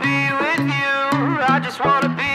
be with you, yeah, I just wanna be with you.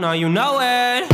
now you know it.